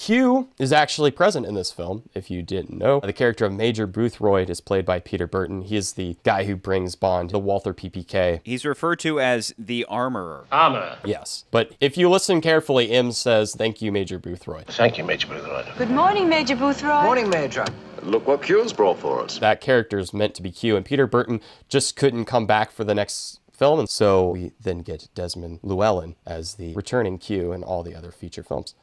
Hugh is actually present in this film, if you didn't know. The character of Major Boothroyd is played by Peter Burton. He is the guy who brings Bond the Walther PPK. He's referred to as the Armorer. Armorer. Yes, but if you listen carefully, M says, "Thank you, Major Boothroyd." Thank you, Major Boothroyd. Good morning, Major Boothroyd. Morning, Major. Look what Q's brought for us. That character's meant to be Q, and Peter Burton just couldn't come back for the next film, and so we then get Desmond Llewellyn as the returning Q in all the other feature films.